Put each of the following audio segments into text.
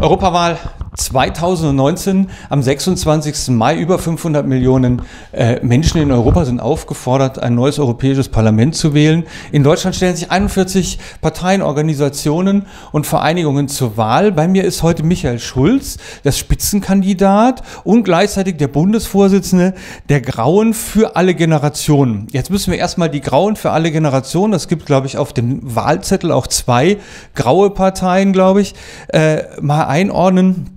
Europawahl 2019 am 26. Mai. Über 500 Millionen Menschen in Europa sind aufgefordert, ein neues europäisches Parlament zu wählen. In Deutschland stellen sich 41 Parteien, Organisationen und Vereinigungen zur Wahl. Bei mir ist heute Michael Schulz, der Spitzenkandidat und gleichzeitig der Bundesvorsitzende der Grauen für alle Generationen. Jetzt müssen wir erstmal die Grauen für alle Generationen, das gibt, glaube ich, auf dem Wahlzettel auch zwei graue Parteien, glaube ich, mal einordnen.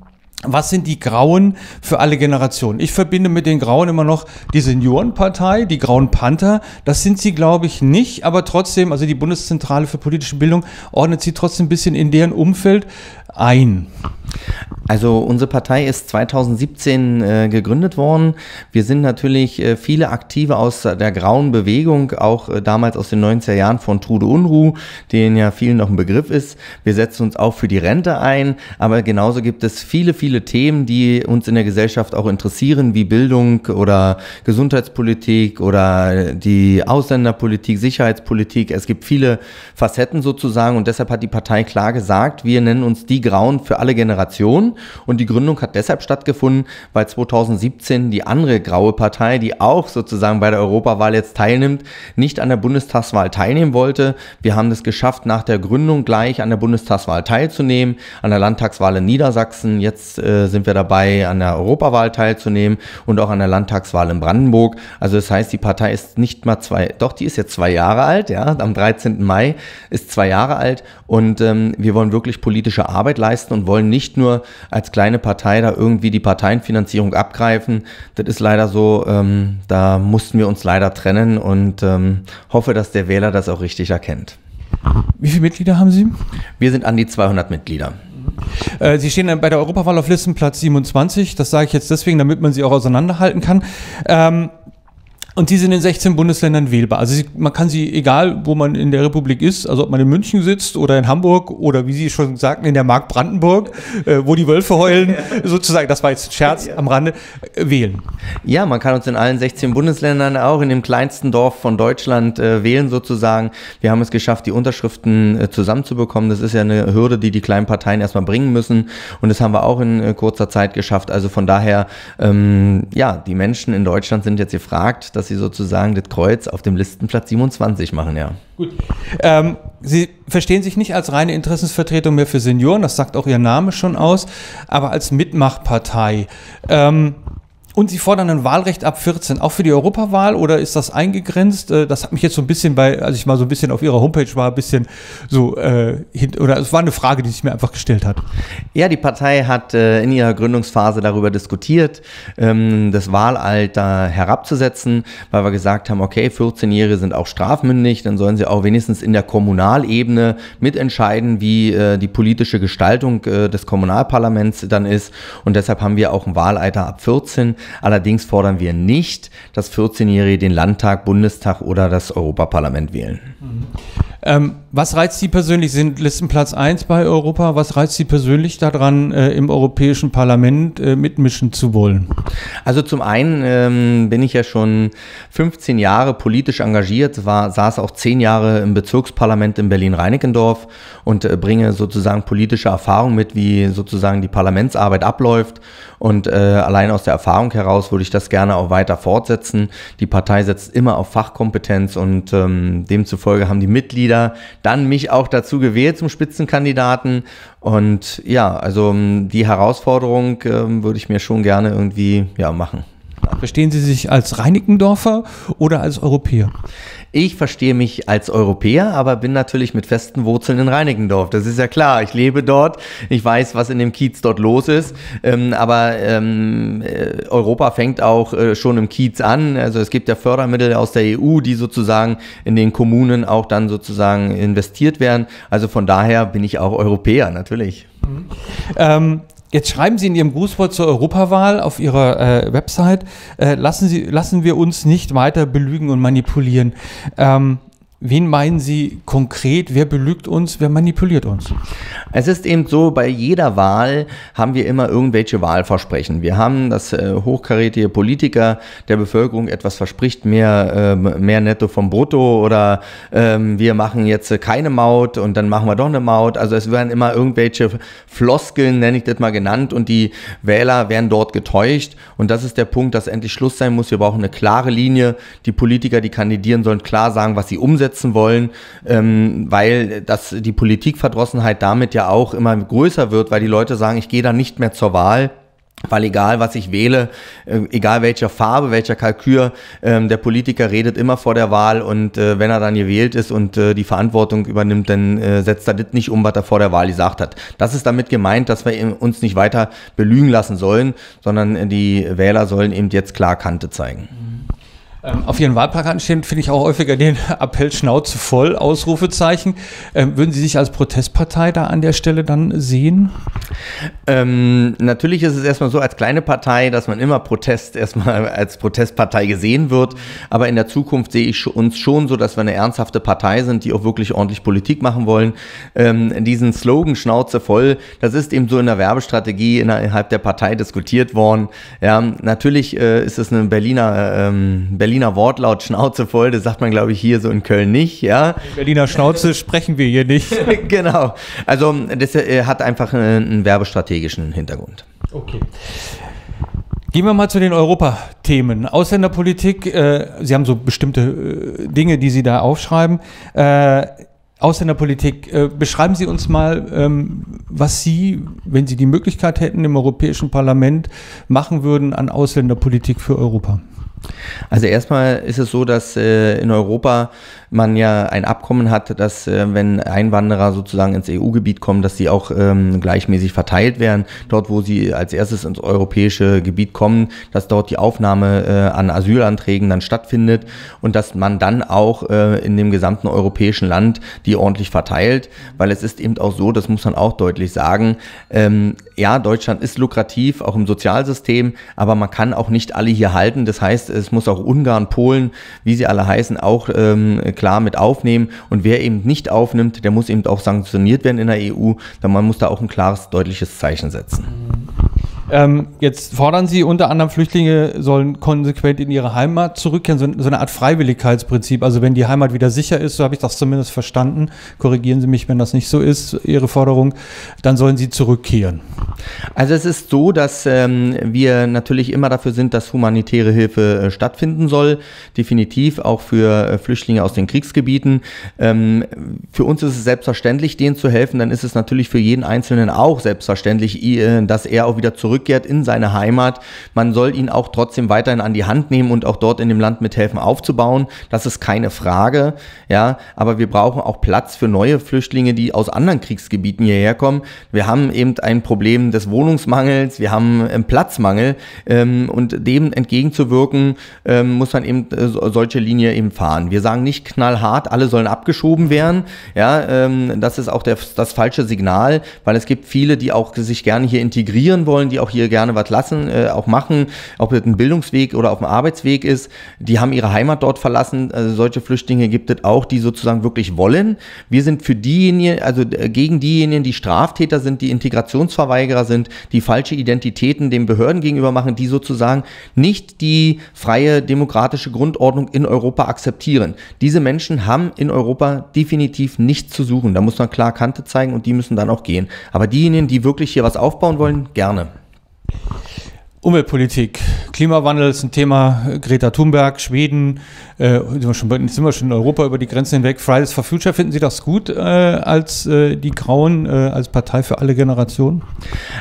Was sind die Grauen für alle Generationen? Ich verbinde mit den Grauen immer noch die Seniorenpartei, die Grauen Panther. Das sind sie, glaube ich, nicht, aber trotzdem, also die Bundeszentrale für politische Bildung ordnet sie trotzdem ein bisschen in deren Umfeld ein. Also unsere Partei ist 2017 gegründet worden. Wir sind natürlich viele Aktive aus der grauen Bewegung, auch damals aus den 90er Jahren von Trude Unruh, denen ja vielen noch ein Begriff ist. Wir setzen uns auch für die Rente ein, aber genauso gibt es viele Themen, die uns in der Gesellschaft auch interessieren, wie Bildung oder Gesundheitspolitik oder die Ausländerpolitik, Sicherheitspolitik. Es gibt viele Facetten sozusagen und deshalb hat die Partei klar gesagt, wir nennen uns die Grauen für alle Generationen. Und die Gründung hat deshalb stattgefunden, weil 2017 die andere graue Partei, die auch sozusagen bei der Europawahl jetzt teilnimmt, nicht an der Bundestagswahl teilnehmen wollte. Wir haben es geschafft, nach der Gründung gleich an der Bundestagswahl teilzunehmen, an der Landtagswahl in Niedersachsen. Jetzt sind wir dabei, an der Europawahl teilzunehmen und auch an der Landtagswahl in Brandenburg. Also das heißt, die Partei ist nicht mal die ist jetzt 2 Jahre alt, ja, am 13. Mai ist 2 Jahre alt und wir wollen wirklich politische Arbeit leisten und wollen nicht nur als kleine Partei da irgendwie die Parteienfinanzierung abgreifen. Das ist leider so, da mussten wir uns leider trennen und hoffe, dass der Wähler das auch richtig erkennt. Wie viele Mitglieder haben Sie? Wir sind an die 200 Mitglieder. Sie stehen bei der Europawahl auf Listenplatz 27, das sage ich jetzt deswegen, damit man sie auch auseinanderhalten kann. Und die sind in 16 Bundesländern wählbar. Also man kann sie, egal wo man in der Republik ist, also ob man in München sitzt oder in Hamburg oder wie Sie schon sagten, in der Mark Brandenburg, wo die Wölfe heulen, sozusagen, das war jetzt ein Scherz am Rande, wählen. Ja, man kann uns in allen 16 Bundesländern, auch in dem kleinsten Dorf von Deutschland wählen sozusagen. Wir haben es geschafft, die Unterschriften zusammenzubekommen. Das ist ja eine Hürde, die die kleinen Parteien erstmal bringen müssen. Und das haben wir auch in kurzer Zeit geschafft. Also von daher, ja, die Menschen in Deutschland sind jetzt gefragt, dass sie sozusagen das Kreuz auf dem Listenplatz 27 machen, ja. Gut. Sie verstehen sich nicht als reine Interessensvertretung mehr für Senioren, das sagt auch Ihr Name schon aus, aber als Mitmachpartei. Und Sie fordern ein Wahlrecht ab 14, auch für die Europawahl, oder ist das eingegrenzt? Das hat mich jetzt so ein bisschen bei, als ich mal so ein bisschen auf Ihrer Homepage war, ein bisschen so, oder es war eine Frage, die sich mir einfach gestellt hat. Ja, die Partei hat in ihrer Gründungsphase darüber diskutiert, das Wahlalter herabzusetzen, weil wir gesagt haben, okay, 14-Jährige sind auch strafmündig, dann sollen sie auch wenigstens in der Kommunalebene mitentscheiden, wie die politische Gestaltung des Kommunalparlaments dann ist. Und deshalb haben wir auch ein Wahlalter ab 14. Allerdings fordern wir nicht, dass 14-Jährige den Landtag, Bundestag oder das Europaparlament wählen. Was reizt Sie persönlich? Sie sind Listenplatz 1 bei Europa. Was reizt Sie persönlich daran, im Europäischen Parlament mitmischen zu wollen? Also zum einen bin ich ja schon 15 Jahre politisch engagiert, saß auch 10 Jahre im Bezirksparlament in Berlin-Reinickendorf und bringe sozusagen politische Erfahrung mit, wie sozusagen die Parlamentsarbeit abläuft. Und allein aus der Erfahrung heraus würde ich das gerne auch weiter fortsetzen. Die Partei setzt immer auf Fachkompetenz und demzufolge haben die Mitglieder dann mich auch dazu gewählt zum Spitzenkandidaten. Und ja, also die Herausforderung würde ich mir schon gerne irgendwie ja, machen. Verstehen Sie sich als Reinickendorfer oder als Europäer? Ich verstehe mich als Europäer, aber bin natürlich mit festen Wurzeln in Reinickendorf. Das ist ja klar, ich lebe dort, ich weiß, was in dem Kiez dort los ist, aber Europa fängt auch schon im Kiez an. Also es gibt ja Fördermittel aus der EU, die sozusagen in den Kommunen auch dann sozusagen investiert werden. Also von daher bin ich auch Europäer, natürlich. Mhm. Jetzt schreiben Sie in Ihrem Grußwort zur Europawahl auf Ihrer Website, lassen wir uns nicht weiter belügen und manipulieren. Wen meinen Sie konkret? Wer belügt uns? Wer manipuliert uns? Es ist eben so, bei jeder Wahl haben wir immer irgendwelche Wahlversprechen. Wir haben, dass hochkarätige Politiker der Bevölkerung etwas verspricht, mehr Netto vom Brutto, oder wir machen jetzt keine Maut und dann machen wir doch eine Maut. Also es werden immer irgendwelche Floskeln, nenne ich das mal, genannt, und die Wähler werden dort getäuscht. Und das ist der Punkt, dass endlich Schluss sein muss. Wir brauchen eine klare Linie. Die Politiker, die kandidieren, sollen klar sagen, was sie umsetzen wollen, weil die Politikverdrossenheit damit ja auch immer größer wird, weil die Leute sagen, ich gehe da nicht mehr zur Wahl, weil egal was ich wähle, egal welcher Farbe, welcher Kalkül, der Politiker redet immer vor der Wahl, und wenn er dann gewählt ist und die Verantwortung übernimmt, dann setzt er das nicht um, was er vor der Wahl gesagt hat. Das ist damit gemeint, dass wir uns nicht weiter belügen lassen sollen, sondern die Wähler sollen eben jetzt klar Kante zeigen. Auf Ihren Wahlplakaten stehen, finde ich, auch häufiger den Appell "Schnauze voll!", Ausrufezeichen. Würden Sie sich als Protestpartei da an der Stelle dann sehen? Natürlich ist es erstmal so, als kleine Partei, dass man immer als Protestpartei gesehen wird. Aber in der Zukunft sehe ich uns schon so, dass wir eine ernsthafte Partei sind, die auch wirklich ordentlich Politik machen wollen. Diesen Slogan "Schnauze voll", das ist eben so in der Werbestrategie innerhalb der Partei diskutiert worden. Ja, natürlich ist es eine Berliner Wortlaut, "Schnauze voll", das sagt man, glaube ich, hier so in Köln nicht. Ja? Berliner Schnauze sprechen wir hier nicht. Genau. Also das hat einfach einen werbestrategischen Hintergrund. Okay. Gehen wir mal zu den Europathemen. Ausländerpolitik, Sie haben so bestimmte Dinge, die Sie da aufschreiben. Ausländerpolitik, beschreiben Sie uns mal, was Sie, wenn Sie die Möglichkeit hätten, im Europäischen Parlament machen würden an Ausländerpolitik für Europa. Also erstmal ist es so, dass in Europa man ja ein Abkommen hat, dass wenn Einwanderer sozusagen ins EU-Gebiet kommen, dass sie auch gleichmäßig verteilt werden. Dort, wo sie als erstes ins europäische Gebiet kommen, dass dort die Aufnahme an Asylanträgen dann stattfindet und dass man dann auch in dem gesamten europäischen Land die ordentlich verteilt, weil es ist eben auch so, das muss man auch deutlich sagen, ja, Deutschland ist lukrativ, auch im Sozialsystem, aber man kann auch nicht alle hier halten. Das heißt, es muss auch Ungarn, Polen, wie sie alle heißen, auch klar mit aufnehmen. Und wer eben nicht aufnimmt, der muss eben auch sanktioniert werden in der EU, denn man muss da auch ein klares, deutliches Zeichen setzen. Jetzt fordern Sie unter anderem, Flüchtlinge sollen konsequent in ihre Heimat zurückkehren, so eine Art Freiwilligkeitsprinzip. Also wenn die Heimat wieder sicher ist, so habe ich das zumindest verstanden, korrigieren Sie mich, wenn das nicht so ist, Ihre Forderung, dann sollen sie zurückkehren. Also es ist so, dass wir natürlich immer dafür sind, dass humanitäre Hilfe stattfinden soll, definitiv auch für Flüchtlinge aus den Kriegsgebieten. Für uns ist es selbstverständlich, denen zu helfen, dann ist es natürlich für jeden Einzelnen auch selbstverständlich, dass er auch wieder zurückkehrt in seine Heimat. Man soll ihn auch trotzdem weiterhin an die Hand nehmen und auch dort in dem Land mithelfen aufzubauen. Das ist keine Frage, ja, aber wir brauchen auch Platz für neue Flüchtlinge, die aus anderen Kriegsgebieten hierher kommen. Wir haben eben ein Problem des Wohnungsmangels, wir haben einen Platzmangel, und dem entgegenzuwirken, muss man eben solche Linie eben fahren. Wir sagen nicht knallhart, alle sollen abgeschoben werden, ja, das ist auch das falsche Signal, weil es gibt viele, die auch sich gerne hier integrieren wollen, die auch hier gerne was lassen, auch machen, ob das ein Bildungsweg oder auf dem Arbeitsweg ist, die haben ihre Heimat dort verlassen, also solche Flüchtlinge gibt es auch, die sozusagen wirklich wollen. Wir sind für diejenigen, also gegen diejenigen, die Straftäter sind, die Integrationsverweigerer sind, die falsche Identitäten den Behörden gegenüber machen, die sozusagen nicht die freie demokratische Grundordnung in Europa akzeptieren. Diese Menschen haben in Europa definitiv nichts zu suchen. Da muss man klar Kante zeigen und die müssen dann auch gehen. Aber diejenigen, die wirklich hier was aufbauen wollen, gerne. Umweltpolitik, Klimawandel ist ein Thema, Greta Thunberg, Schweden, sind wir schon in Europa über die Grenzen hinweg, Fridays for Future, finden Sie das gut als die Grauen, als Partei für alle Generationen?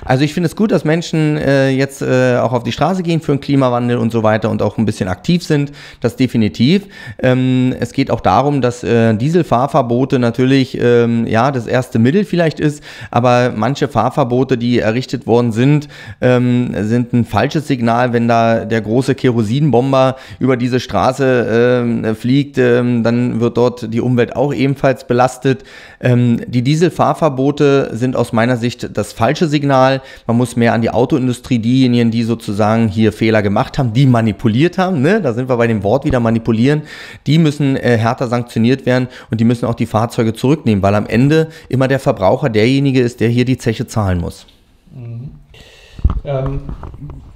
Also ich finde es gut, dass Menschen jetzt auch auf die Straße gehen für den Klimawandel und so weiter und auch ein bisschen aktiv sind, das definitiv. Es geht auch darum, dass Dieselfahrverbote natürlich ja, das erste Mittel vielleicht ist, aber manche Fahrverbote, die errichtet worden sind, sind ein falsches Signal, wenn da der große Kerosinbomber über diese Straße fliegt, dann wird dort die Umwelt auch ebenfalls belastet. Die Dieselfahrverbote sind aus meiner Sicht das falsche Signal. Man muss mehr an die Autoindustrie, diejenigen, die sozusagen hier Fehler gemacht haben, die manipuliert haben, ne? Da sind wir bei dem Wort wieder, manipulieren, die müssen härter sanktioniert werden und die müssen auch die Fahrzeuge zurücknehmen, weil am Ende immer der Verbraucher derjenige ist, der hier die Zeche zahlen muss. Mhm.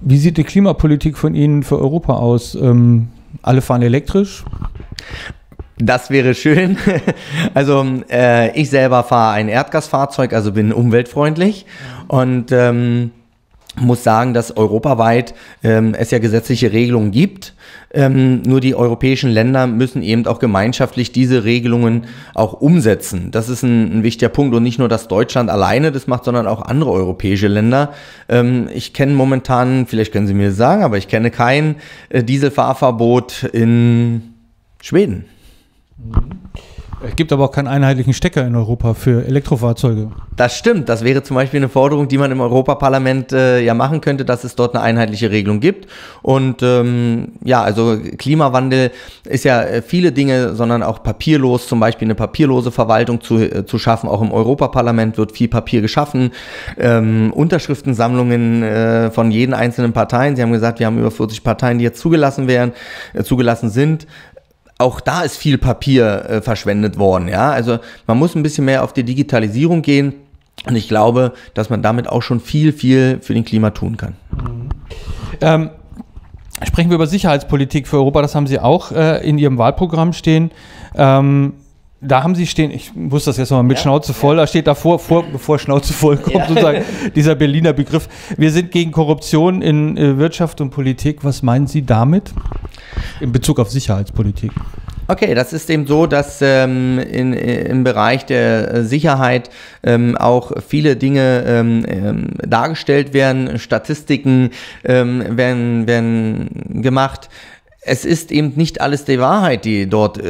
Wie sieht die Klimapolitik von Ihnen für Europa aus? Alle fahren elektrisch? Das wäre schön. Also ich selber fahre ein Erdgasfahrzeug, also bin umweltfreundlich und muss sagen, dass europaweit es ja gesetzliche Regelungen gibt. Nur die europäischen Länder müssen eben auch gemeinschaftlich diese Regelungen auch umsetzen. Das ist ein wichtiger Punkt und nicht nur, dass Deutschland alleine das macht, sondern auch andere europäische Länder. Ich kenne momentan, vielleicht können Sie mir das sagen, aber ich kenne kein Dieselfahrverbot in Schweden. Es gibt aber auch keinen einheitlichen Stecker in Europa für Elektrofahrzeuge. Das stimmt. Das wäre zum Beispiel eine Forderung, die man im Europaparlament ja machen könnte, dass es dort eine einheitliche Regelung gibt. Und ja, also Klimawandel ist ja viele Dinge, sondern auch papierlos, zum Beispiel eine papierlose Verwaltung zu schaffen. Auch im Europaparlament wird viel Papier geschaffen. Unterschriftensammlungen von jeden einzelnen Parteien. Sie haben gesagt, wir haben über 40 Parteien, die jetzt zugelassen sind. Auch da ist viel Papier verschwendet worden, ja. Also man muss ein bisschen mehr auf die Digitalisierung gehen und ich glaube, dass man damit auch schon viel, viel für den Klima tun kann. Mhm. Sprechen wir über Sicherheitspolitik für Europa, das haben Sie auch in Ihrem Wahlprogramm stehen. Da haben Sie stehen, ich muss das jetzt nochmal mit, ja, Schnauze voll, da steht davor, bevor Schnauze voll kommt, ja, sozusagen dieser Berliner Begriff. Wir sind gegen Korruption in Wirtschaft und Politik. Was meinen Sie damit in Bezug auf Sicherheitspolitik? Okay, das ist eben so, dass im Bereich der Sicherheit auch viele Dinge dargestellt werden, Statistiken werden gemacht. Es ist eben nicht alles die Wahrheit, die dort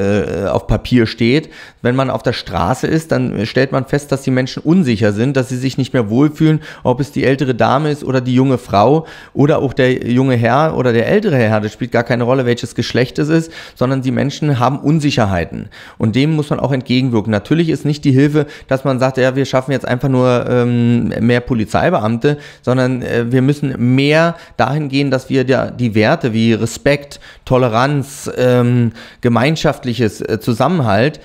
auf Papier steht. Wenn man auf der Straße ist, dann stellt man fest, dass die Menschen unsicher sind, dass sie sich nicht mehr wohlfühlen, ob es die ältere Dame ist oder die junge Frau oder auch der junge Herr oder der ältere Herr. Das spielt gar keine Rolle, welches Geschlecht es ist, sondern die Menschen haben Unsicherheiten. Und dem muss man auch entgegenwirken. Natürlich ist nicht die Hilfe, dass man sagt, ja, wir schaffen jetzt einfach nur mehr Polizeibeamte, sondern wir müssen mehr dahin gehen, dass wir die Werte wie Respekt, Toleranz, gemeinschaftliches Zusammenhalt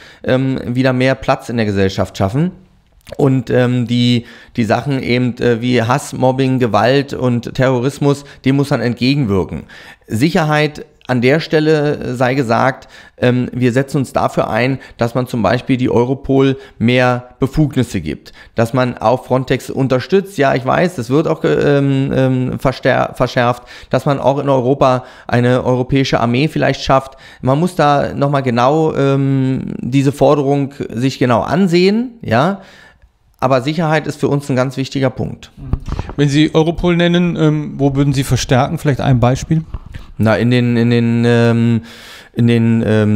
wieder mehr Platz in der Gesellschaft schaffen. Und die Sachen eben wie Hass, Mobbing, Gewalt und Terrorismus, dem muss man entgegenwirken. Sicherheit an der Stelle sei gesagt, wir setzen uns dafür ein, dass man zum Beispiel die Europol mehr Befugnisse gibt, dass man auch Frontex unterstützt. Ja, ich weiß, das wird auch verschärft, dass man auch in Europa eine europäische Armee vielleicht schafft. Man muss da nochmal genau diese Forderung sich genau ansehen, ja. Aber Sicherheit ist für uns ein ganz wichtiger Punkt. Wenn Sie Europol nennen, wo würden Sie verstärken? Vielleicht ein Beispiel? Na, in den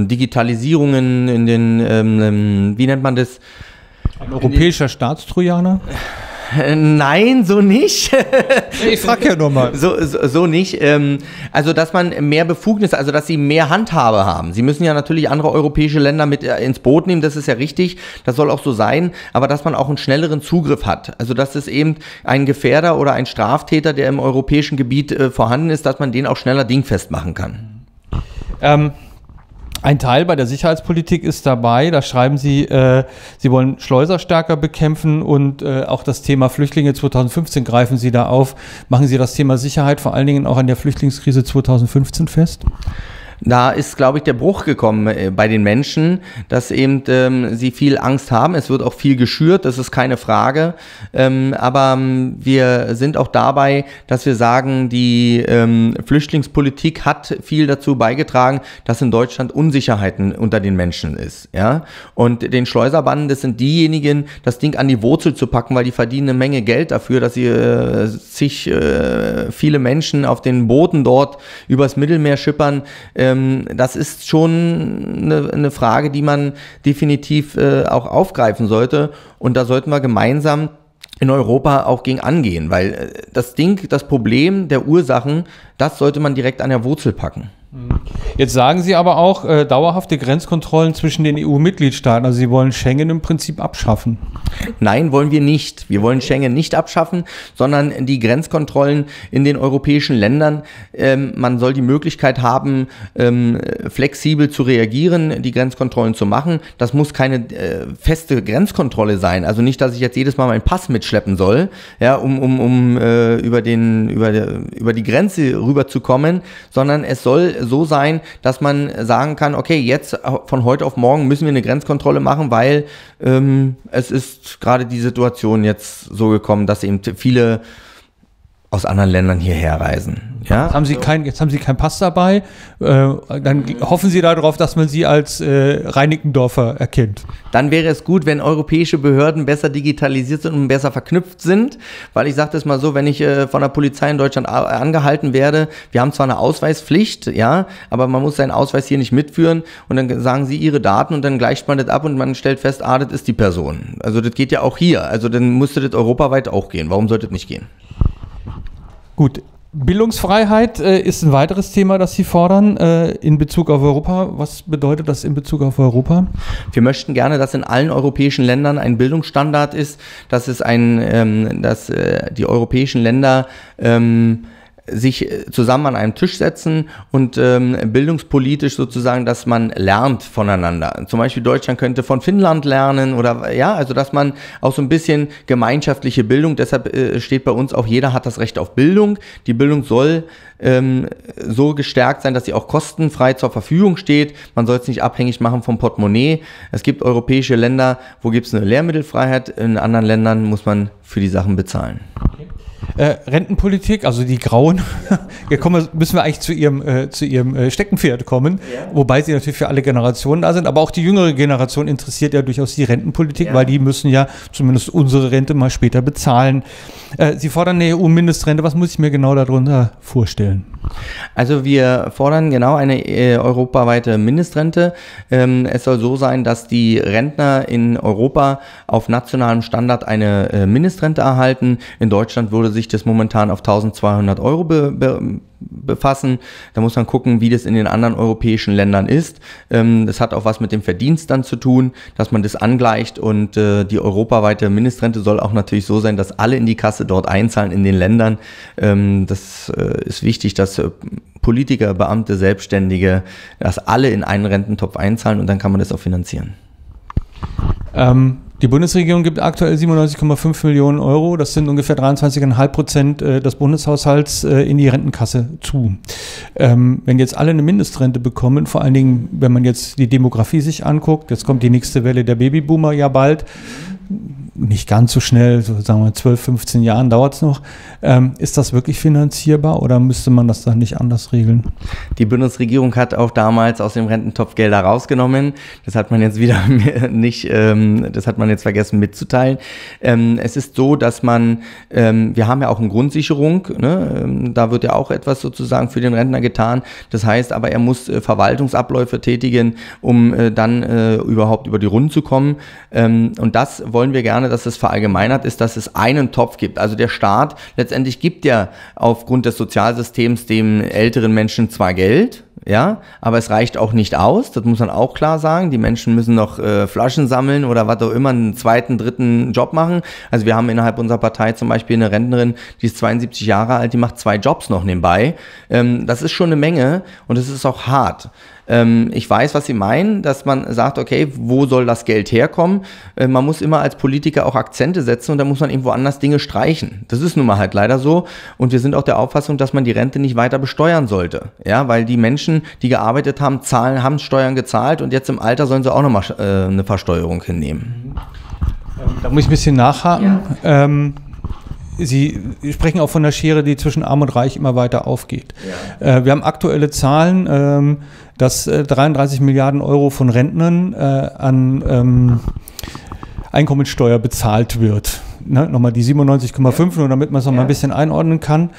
Digitalisierungen, in den, wie nennt man das? Ein europäischer Staatstrojaner? Nein, so nicht. Ich frage ja nur mal. So nicht. Also, dass man mehr Befugnisse, also dass sie mehr Handhabe haben. Sie müssen ja natürlich andere europäische Länder mit ins Boot nehmen, das ist ja richtig, das soll auch so sein, aber dass man auch einen schnelleren Zugriff hat. Also, dass es eben ein Gefährder oder ein Straftäter, der im europäischen Gebiet vorhanden ist, dass man den auch schneller dingfest machen kann. Ein Teil bei der Sicherheitspolitik ist dabei, da schreiben Sie, Sie wollen Schleuser stärker bekämpfen und auch das Thema Flüchtlinge 2015 greifen Sie da auf. Machen Sie das Thema Sicherheit vor allen Dingen auch an der Flüchtlingskrise 2015 fest? Da ist, glaube ich, der Bruch gekommen bei den Menschen, dass eben sie viel Angst haben. Es wird auch viel geschürt, das ist keine Frage. Aber wir sind auch dabei, dass wir sagen, die Flüchtlingspolitik hat viel dazu beigetragen, dass in Deutschland Unsicherheiten unter den Menschen ist. Ja? Und den Schleuserbannen, das sind diejenigen, das Ding an die Wurzel zu packen, weil die verdienen eine Menge Geld dafür, dass sie viele Menschen auf den Booten dort übers Mittelmeer schippern. Das ist schon eine Frage, die man definitiv auch aufgreifen sollte. Und da sollten wir gemeinsam in Europa auch gegen angehen, weil das Ding, das Problem der Ursachen, das sollte man direkt an der Wurzel packen. Jetzt sagen Sie aber auch dauerhafte Grenzkontrollen zwischen den EU-Mitgliedstaaten. Also Sie wollen Schengen im Prinzip abschaffen. Nein, wollen wir nicht. Wir wollen Schengen nicht abschaffen, sondern die Grenzkontrollen in den europäischen Ländern. Man soll die Möglichkeit haben, flexibel zu reagieren, die Grenzkontrollen zu machen. Das muss keine feste Grenzkontrolle sein. Also nicht, dass ich jetzt jedes Mal meinen Pass mitschleppen soll, ja, um über die Grenze rüberzukommen, sondern es soll so sein, dass man sagen kann, okay, jetzt von heute auf morgen müssen wir eine Grenzkontrolle machen, weil es ist gerade die Situation jetzt so gekommen, dass eben viele aus anderen Ländern hierher reisen. Ja? Jetzt haben Sie keinen Pass dabei, dann hoffen Sie darauf, dass man Sie als Reinickendorfer erkennt. Dann wäre es gut, wenn europäische Behörden besser digitalisiert sind und besser verknüpft sind, weil ich sage das mal so, wenn ich von der Polizei in Deutschland angehalten werde, wir haben zwar eine Ausweispflicht, ja, aber man muss seinen Ausweis hier nicht mitführen und dann sagen sie ihre Daten und dann gleicht man das ab und man stellt fest, ah, das ist die Person. Also das geht ja auch hier, also dann müsste das europaweit auch gehen. Warum sollte das nicht gehen? Gut, Bildungsfreiheit ist ein weiteres Thema, das Sie fordern in Bezug auf Europa. Was bedeutet das in Bezug auf Europa? Wir möchten gerne, dass in allen europäischen Ländern ein Bildungsstandard ist, dass es die europäischen Länder sich zusammen an einem Tisch setzen und bildungspolitisch sozusagen, dass man lernt voneinander. Zum Beispiel Deutschland könnte von Finnland lernen oder ja, also dass man auch so ein bisschen gemeinschaftliche Bildung, deshalb steht bei uns auch, jeder hat das Recht auf Bildung. Die Bildung soll so gestärkt sein, dass sie auch kostenfrei zur Verfügung steht. Man soll es nicht abhängig machen vom Portemonnaie. Es gibt europäische Länder, wo gibt es eine Lehrmittelfreiheit, in anderen Ländern muss man für die Sachen bezahlen. Okay. Rentenpolitik, also die Grauen, müssen wir eigentlich zu ihrem Steckenpferd kommen, ja. Wobei sie natürlich für alle Generationen da sind, aber auch die jüngere Generation interessiert ja durchaus die Rentenpolitik, ja. Weil die müssen ja zumindest unsere Rente mal später bezahlen. Sie fordern eine EU-Mindestrente, was muss ich mir genau darunter vorstellen? Also wir fordern genau eine europaweite Mindestrente. Es soll so sein, dass die Rentner in Europa auf nationalem Standard eine Mindestrente erhalten. In Deutschland würde sich das momentan auf 1200 Euro befassen. Da muss man gucken, wie das in den anderen europäischen Ländern ist. Das hat auch was mit dem Verdienst dann zu tun, dass man das angleicht und die europaweite Mindestrente soll auch natürlich so sein, dass alle in die Kasse dort einzahlen in den Ländern. Das ist wichtig, dass Politiker, Beamte, Selbstständige, dass alle in einen Rententopf einzahlen und dann kann man das auch finanzieren. Die Bundesregierung gibt aktuell 97,5 Millionen Euro, das sind ungefähr 23,5% des Bundeshaushalts in die Rentenkasse zu. Wenn jetzt alle eine Mindestrente bekommen, vor allen Dingen, wenn man jetzt die Demografie sich anguckt, jetzt kommt die nächste Welle der Babyboomer ja bald, nicht ganz so schnell, so sagen wir 12, 15 Jahren dauert es noch. Ist das wirklich finanzierbar oder müsste man das dann nicht anders regeln? Die Bundesregierung hat auch damals aus dem Rententopf Gelder rausgenommen. Das hat man jetzt wieder nicht, das hat man jetzt vergessen mitzuteilen. Es ist so, dass man, wir haben ja auch eine Grundsicherung, ne? Da wird ja auch etwas sozusagen für den Rentner getan. Das heißt aber, er muss Verwaltungsabläufe tätigen, um dann überhaupt über die Runden zu kommen. Und das wollen wir gerne, dass es verallgemeinert ist, dass es einen Topf gibt. Also der Staat letztendlich gibt ja aufgrund des Sozialsystems dem älteren Menschen zwar Geld, ja, aber es reicht auch nicht aus, das muss man auch klar sagen, die Menschen müssen noch Flaschen sammeln oder was auch immer, einen zweiten, dritten Job machen. Also wir haben innerhalb unserer Partei zum Beispiel eine Rentnerin, die ist 72 Jahre alt, die macht 2 Jobs noch nebenbei. Das ist schon eine Menge und es ist auch hart. Ich weiß, was Sie meinen, dass man sagt, okay, wo soll das Geld herkommen? Man muss immer als Politiker auch Akzente setzen und da muss man eben woanders Dinge streichen. Das ist nun mal halt leider so und wir sind auch der Auffassung, dass man die Rente nicht weiter besteuern sollte, ja, weil die Menschen, die gearbeitet haben, haben Steuern gezahlt und jetzt im Alter sollen sie auch nochmal eine Versteuerung hinnehmen. Da muss ich ein bisschen nachhaken. Ja. Sie sprechen auch von der Schere, die zwischen Arm und Reich immer weiter aufgeht. Ja. Wir haben aktuelle Zahlen, dass 33 Milliarden Euro von Rentnern an Einkommensteuer bezahlt wird. Ne? Nochmal die 97,5, nur damit man es nochmal ein bisschen einordnen kann.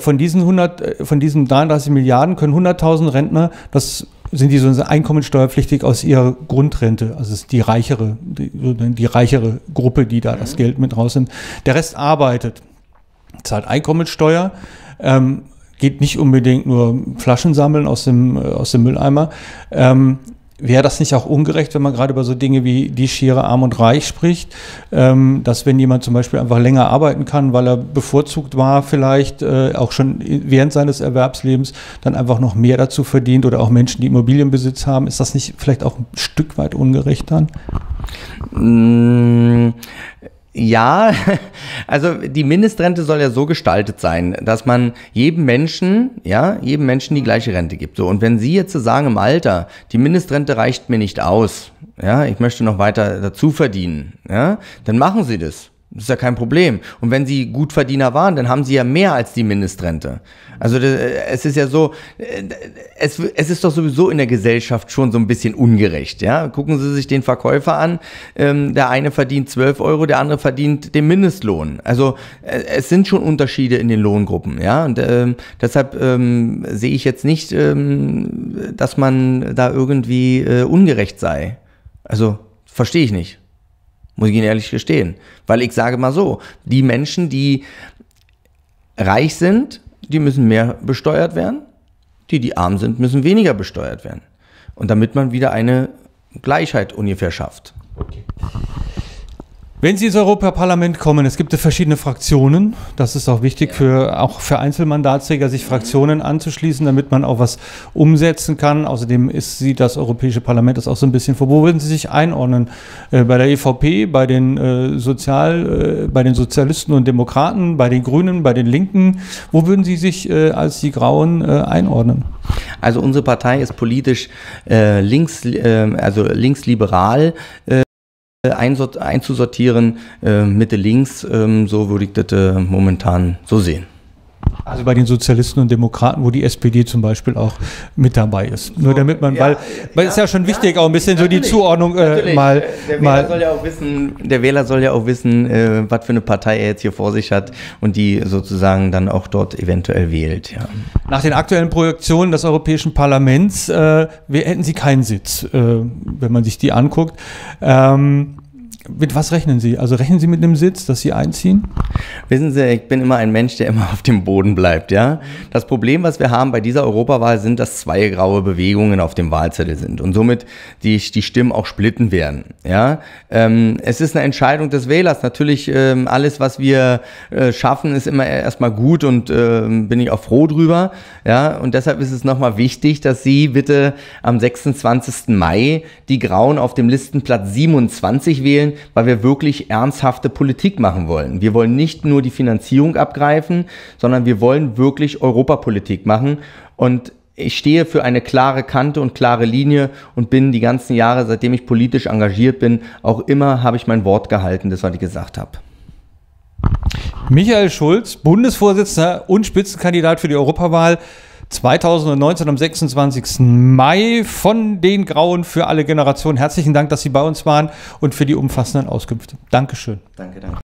Von diesen 33 Milliarden können 100.000 Rentner das sind die so einkommensteuerpflichtig aus ihrer Grundrente. Also es ist die reichere Gruppe, die da das Geld mit rausnimmt. Der Rest arbeitet, zahlt Einkommensteuer, geht nicht unbedingt nur Flaschen sammeln aus dem Mülleimer. Wäre das nicht auch ungerecht, wenn man gerade über so Dinge wie die Schere Arm und Reich spricht, dass wenn jemand zum Beispiel einfach länger arbeiten kann, weil er bevorzugt war vielleicht, auch schon während seines Erwerbslebens, dann einfach noch mehr dazu verdient, oder auch Menschen, die Immobilienbesitz haben, ist das nicht vielleicht auch ein Stück weit ungerecht dann? Ja, also die Mindestrente soll ja so gestaltet sein, dass man jedem Menschen die gleiche Rente gibt. So, und wenn Sie jetzt sagen im Alter, die Mindestrente reicht mir nicht aus, ja, ich möchte noch weiter dazu verdienen, ja, dann machen Sie das. Das ist ja kein Problem. Und wenn Sie Gutverdiener waren, dann haben Sie ja mehr als die Mindestrente. Also es ist ja so, es ist doch sowieso in der Gesellschaft schon so ein bisschen ungerecht. Ja? Gucken Sie sich den Verkäufer an, der eine verdient 12 Euro, der andere verdient den Mindestlohn. Also es sind schon Unterschiede in den Lohngruppen. Ja? Und deshalb sehe ich jetzt nicht, dass man da irgendwie ungerecht sei. Also verstehe ich nicht. Muss ich Ihnen ehrlich gestehen. Weil ich sage mal so, die Menschen, die reich sind, die müssen mehr besteuert werden. Die, die arm sind, müssen weniger besteuert werden. Und damit man wieder eine Gleichheit ungefähr schafft. Okay. Wenn Sie ins Europaparlament kommen, es gibt ja verschiedene Fraktionen. Das ist auch wichtig, auch für Einzelmandatsträger, sich Fraktionen anzuschließen, damit man auch was umsetzen kann. Außerdem sieht das Europäische Parlament das auch so ein bisschen vor. Wo würden Sie sich einordnen? Bei der EVP, bei den Sozialisten und Demokraten, bei den Grünen, bei den Linken? Wo würden Sie sich als die Grauen einordnen? Also unsere Partei ist politisch linksliberal. Einzusortieren, Mitte links, so würde ich das momentan so sehen. Also bei den Sozialisten und Demokraten, wo die SPD zum Beispiel auch mit dabei ist. So, nur damit man, weil es ja schon wichtig, auch ein bisschen so die Zuordnung mal. Der Wähler soll ja auch wissen, was für eine Partei er jetzt hier vor sich hat und die sozusagen dann auch dort eventuell wählt. Ja. Nach den aktuellen Projektionen des Europäischen Parlaments hätten Sie keinen Sitz, wenn man sich die anguckt. Mit was rechnen Sie? Also rechnen Sie mit einem Sitz, dass Sie einziehen? Wissen Sie, ich bin immer ein Mensch, der immer auf dem Boden bleibt, ja. Das Problem, was wir haben bei dieser Europawahl, sind, dass zwei graue Bewegungen auf dem Wahlzettel sind und somit die Stimmen auch splitten werden, ja. Es ist eine Entscheidung des Wählers. Natürlich, alles, was wir schaffen, ist immer erstmal gut und bin ich auch froh drüber, ja. Und deshalb ist es nochmal wichtig, dass Sie bitte am 26. Mai die Grauen auf dem Listenplatz 27 wählen, weil wir wirklich ernsthafte Politik machen wollen. Wir wollen nicht nur die Finanzierung abgreifen, sondern wir wollen wirklich Europapolitik machen. Und ich stehe für eine klare Kante und klare Linie und bin die ganzen Jahre, seitdem ich politisch engagiert bin, auch immer habe ich mein Wort gehalten, das, was ich gesagt habe. Michael Schulz, Bundesvorsitzender und Spitzenkandidat für die Europawahl 2019 am 26. Mai von den Grauen für alle Generationen. Herzlichen Dank, dass Sie bei uns waren und für die umfassenden Auskünfte. Dankeschön. Danke, danke.